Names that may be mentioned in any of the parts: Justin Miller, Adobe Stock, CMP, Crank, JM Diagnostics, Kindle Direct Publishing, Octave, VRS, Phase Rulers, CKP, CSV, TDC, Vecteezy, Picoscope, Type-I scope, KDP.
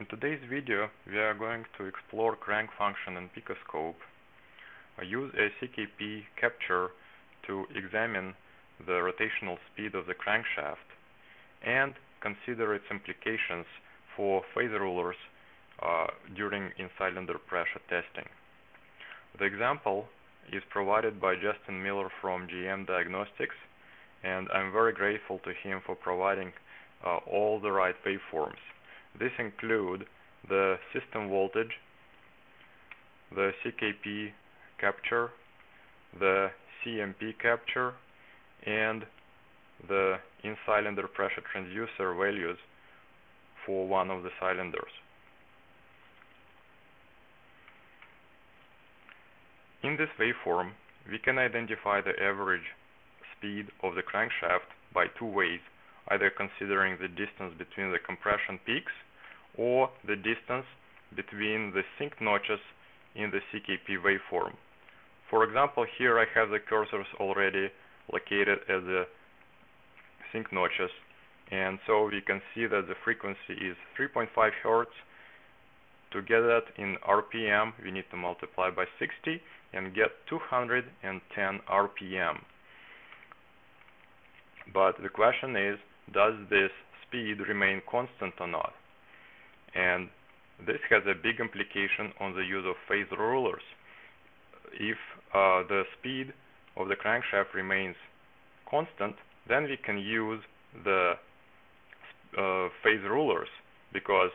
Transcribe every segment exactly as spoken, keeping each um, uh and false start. In today's video, we are going to explore crank function in Picoscope, use a C K P capture to examine the rotational speed of the crankshaft, and consider its implications for phase rulers uh, during in-cylinder pressure testing. The example is provided by Justin Miller from J M Diagnostics, and I'm very grateful to him for providing uh, all the right waveforms. This include the system voltage, the C K P capture, the C M P capture, and the in-cylinder pressure transducer values for one of the cylinders. In this waveform, we can identify the average speed of the crankshaft by two ways, either considering the distance between the compression peaks or the distance between the sync notches in the C K P waveform. For example, here I have the cursors already located at the sync notches, and so we can see that the frequency is three point five hertz. To get that in R P M, we need to multiply by sixty and get two hundred ten R P M. But the question is, does this speed remain constant or not? And this has a big implication on the use of phase rulers. If uh, the speed of the crankshaft remains constant, then we can use the uh, phase rulers, because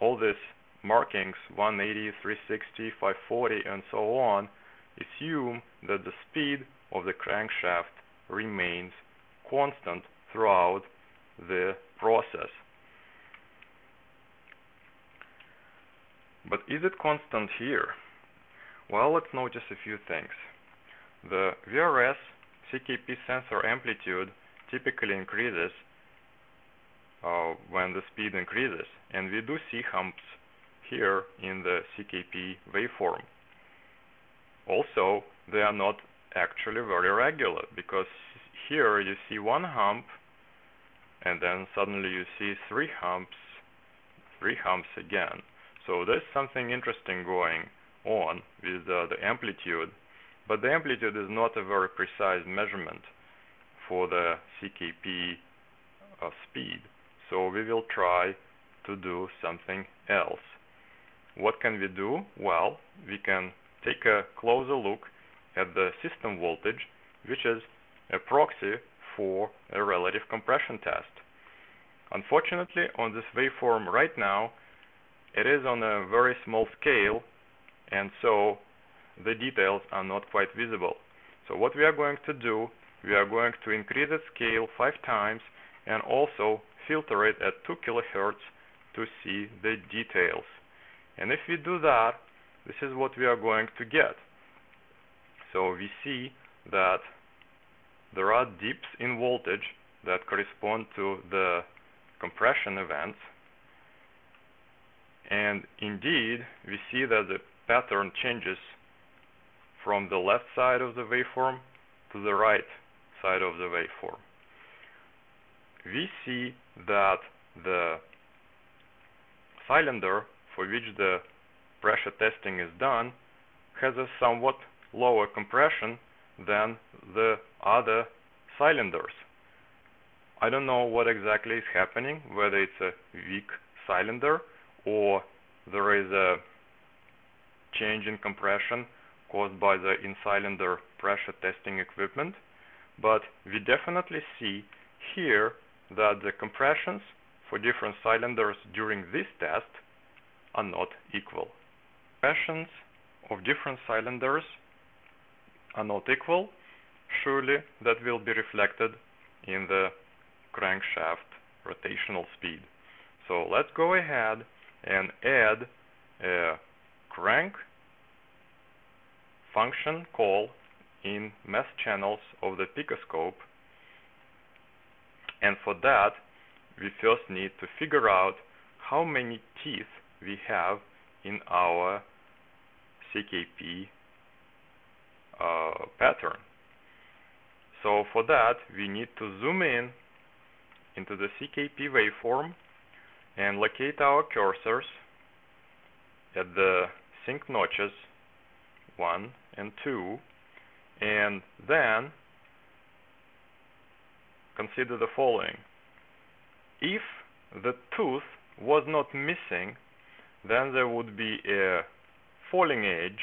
all these markings, one eighty, three sixty, five forty, and so on, assume that the speed of the crankshaft remains constant throughout the process. But is it constant here? Well, let's notice a few things. The V R S C K P sensor amplitude typically increases uh, when the speed increases, and we do see humps here in the C K P waveform. Also, they are not actually very regular, because here you see one hump, and then suddenly you see three humps, three humps again. So there's something interesting going on with uh, the amplitude, but the amplitude is not a very precise measurement for the C K P uh, speed. So we will try to do something else. What can we do? Well, we can take a closer look at the system voltage, which is a proxy for a relative compression test. Unfortunately, on this waveform right now, it is on a very small scale, and so the details are not quite visible. So what we are going to do, we are going to increase the scale five times and also filter it at two kilohertz to see the details. And if we do that, this is what we are going to get. So we see that there are dips in voltage that correspond to the compression events. And indeed, we see that the pattern changes from the left side of the waveform to the right side of the waveform. We see that the cylinder for which the pressure testing is done has a somewhat lower compression than the other cylinders. I don't know what exactly is happening, whether it's a weak cylinder or there is a change in compression caused by the in-cylinder pressure testing equipment, but we definitely see here that the compressions for different cylinders during this test are not equal. Compressions of different cylinders are not equal, surely that will be reflected in the crankshaft rotational speed. So let's go ahead and add a crank function call in mass channels of the Picoscope, and for that we first need to figure out how many teeth we have in our C K P Uh, pattern. So for that, we need to zoom in into the C K P waveform and locate our cursors at the sync notches one and two, and then consider the following. If the tooth was not missing, then there would be a falling edge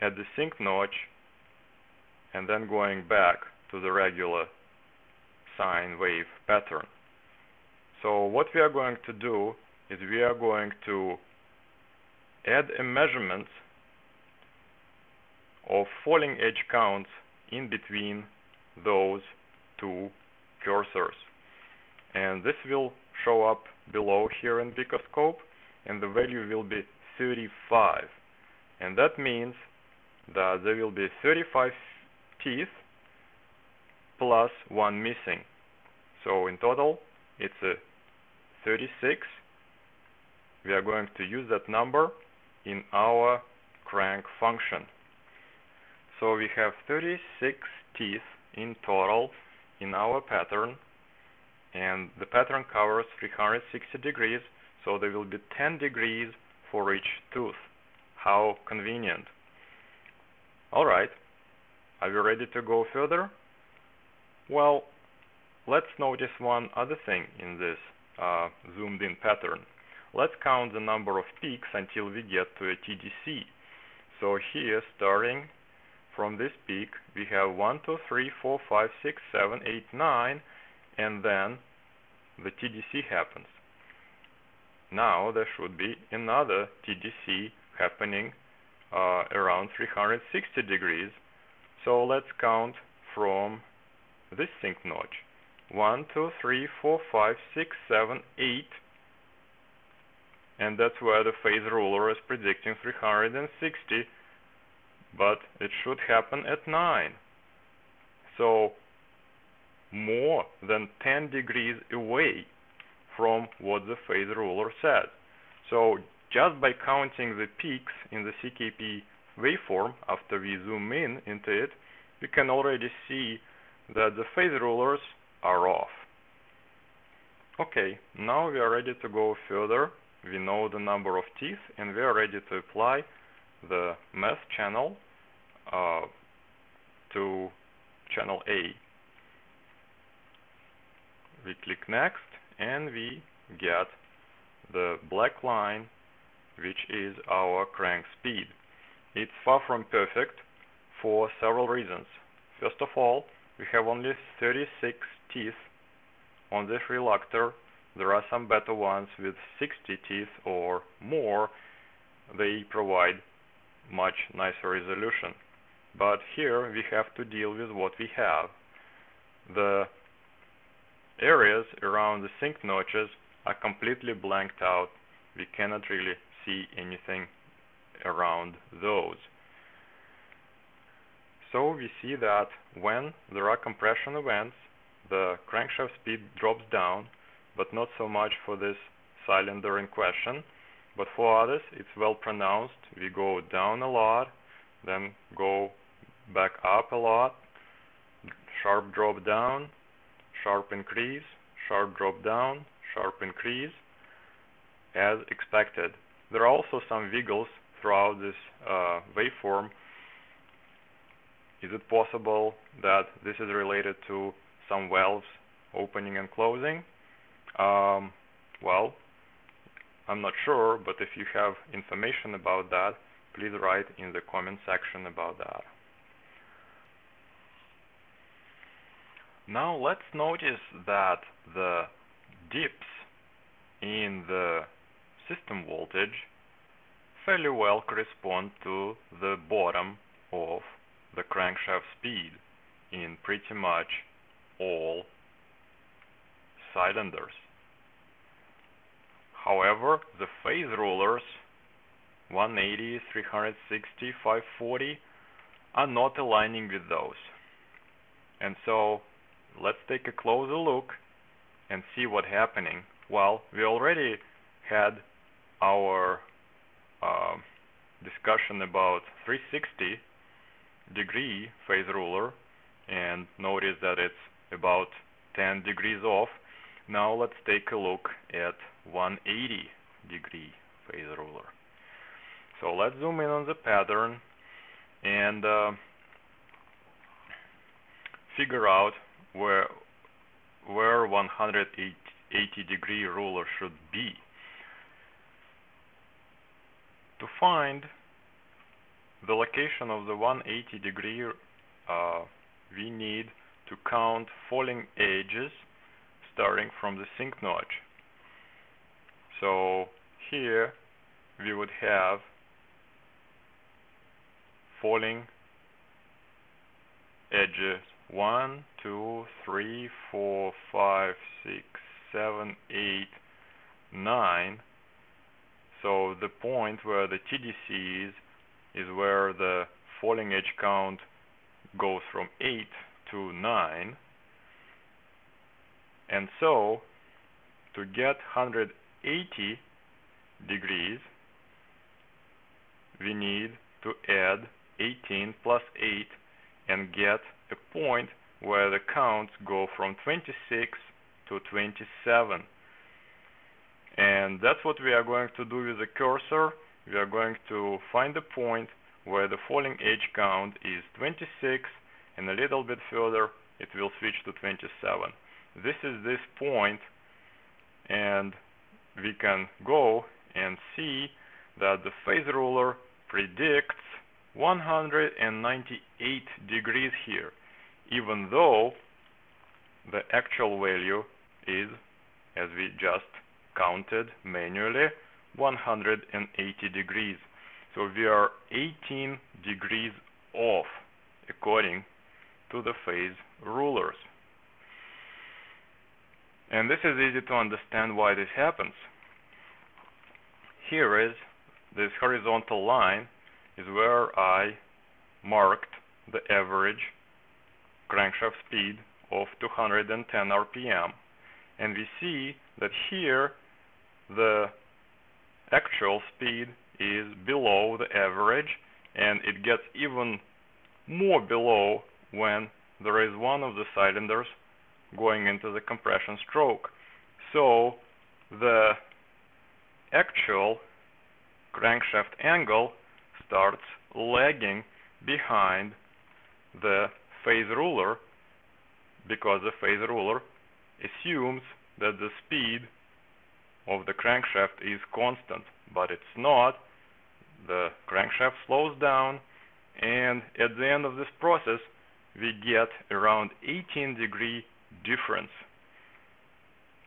at the sync notch and then going back to the regular sine wave pattern. So what we are going to do is we are going to add a measurement of falling edge counts in between those two cursors. And this will show up below here in Picoscope, and the value will be thirty-five. And that means that there will be thirty-five teeth plus one missing. So in total, it's a thirty-six. We are going to use that number in our crank function. So we have thirty-six teeth in total in our pattern, and the pattern covers three hundred sixty degrees, so there will be ten degrees for each tooth. How convenient. Alright, are we ready to go further? Well, let's notice one other thing in this uh, zoomed in pattern. Let's count the number of peaks until we get to a T D C. So here, starting from this peak, we have one, two, three, four, five, six, seven, eight, nine, and then the T D C happens. Now there should be another T D C happening uh, around three hundred sixty degrees. So let's count from this sync notch. one, two, three, four, five, six, seven, eight, and that's where the phase ruler is predicting three hundred sixty, but it should happen at nine. So more than ten degrees away from what the phase ruler said. So just by counting the peaks in the C K P waveform after we zoom in into it, we can already see that the phase rulers are off. Okay, now we are ready to go further. We know the number of teeth, and we are ready to apply the math channel uh, to channel A. We click next, and we get the black line, which is our crank speed. It's far from perfect for several reasons. First of all, we have only thirty-six teeth on this reel actor. There are some better ones with sixty teeth or more. They provide much nicer resolution. But here we have to deal with what we have. The areas around the sync notches are completely blanked out. We cannot really see anything around those. So we see that when there are compression events, the crankshaft speed drops down, but not so much for this cylinder in question. But for others, it's well pronounced. We go down a lot, then go back up a lot, sharp drop down, sharp increase, sharp drop down, sharp increase, as expected. There are also some wiggles throughout this uh, waveform. Is it possible that this is related to some valves opening and closing? Um, well, I'm not sure, but if you have information about that, please write in the comment section about that. Now let's notice that the dips in the system voltage fairly well correspond to the bottom of the crankshaft speed in pretty much all cylinders. However, the phase rulers one eighty, three hundred sixty, five forty are not aligning with those. And so let's take a closer look and see what's happening. Well, we already had our uh, discussion about three sixty degree phase ruler, and notice that it's about ten degrees off. Now let's take a look at one hundred eighty degree phase ruler. So let's zoom in on the pattern and uh, figure out where where one hundred eighty degree ruler should be. To find the location of the one hundred eighty degree, uh, we need to count falling edges starting from the sink notch. So here we would have falling edges one, two, three, four, five, six, seven, eight, nine. So the point where the T D C is is where the falling edge count goes from eight to nine. And so to get one hundred eighty degrees, we need to add eighteen plus eight and get a point where the counts go from twenty-six to twenty-seven. And that's what we are going to do with the cursor. We are going to find the point where the falling edge count is twenty-six, and a little bit further it will switch to twenty-seven. This is this point, and we can go and see that the phase ruler predicts one hundred ninety-eight degrees here, even though the actual value is, as we just counted manually, one hundred eighty degrees. So we are eighteen degrees off according to the phase rulers. And this is easy to understand why this happens. Here is this horizontal line is where I marked the average crankshaft speed of two hundred ten R P M, and we see that here the actual speed is below the average, and it gets even more below when there is one of the cylinders going into the compression stroke. So the actual crankshaft angle starts lagging behind the phase ruler, because the phase ruler assumes that the speed of the crankshaft is constant, but it's not. The crankshaft slows down, and at the end of this process we get around eighteen degree difference.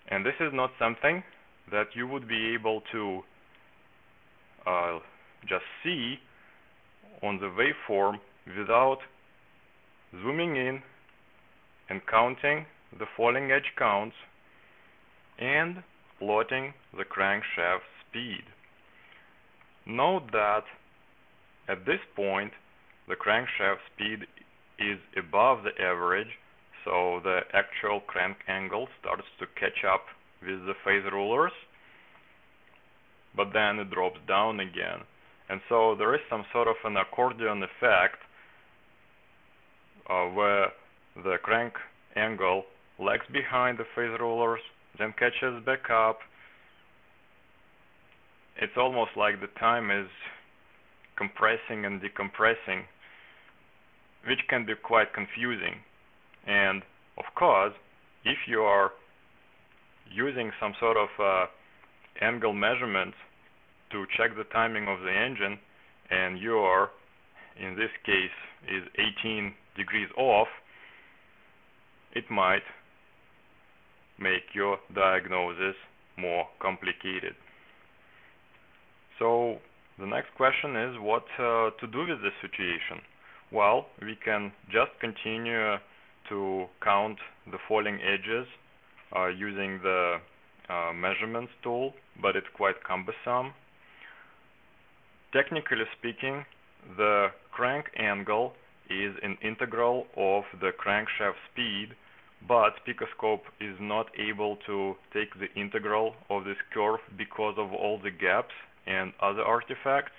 And this is not something that you would be able to uh, just see on the waveform without zooming in and counting the falling edge counts and plotting the crankshaft speed. Note that at this point the crankshaft speed is above the average, so the actual crank angle starts to catch up with the phase rulers, but then it drops down again. And so there is some sort of an accordion effect uh, where the crank angle lags behind the phase rulers, then catches back up. It's almost like the time is compressing and decompressing, which can be quite confusing. And of course, if you are using some sort of uh, angle measurement to check the timing of the engine, and you are, in this case, is eighteen degrees off, it might make your diagnosis more complicated. So the next question is what uh, to do with this situation. Well, we can just continue to count the falling edges uh, using the uh, measurements tool, but it's quite cumbersome. Technically speaking, the crank angle is an integral of the crankshaft speed, but Picoscope is not able to take the integral of this curve because of all the gaps and other artifacts,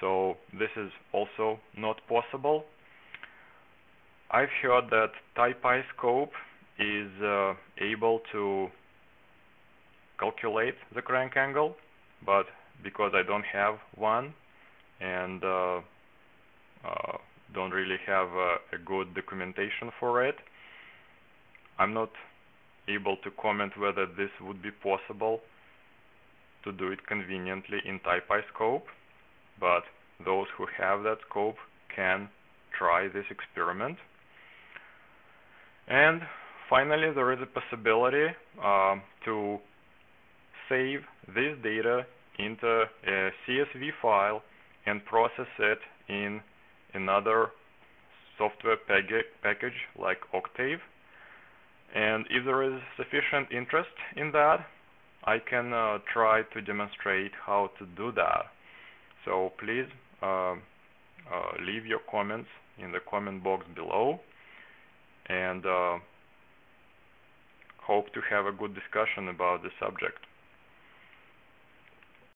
so this is also not possible. I've heard that Type-I scope is uh, able to calculate the crank angle, but because I don't have one and uh, uh, don't really have a, a good documentation for it, I'm not able to comment whether this would be possible to do it conveniently in Type-I scope, but those who have that scope can try this experiment. And finally, there is a possibility uh, to save this data into a C S V file and process it in another software package like Octave. And if there is sufficient interest in that, I can uh, try to demonstrate how to do that. So please uh, uh, leave your comments in the comment box below, and uh, hope to have a good discussion about the subject.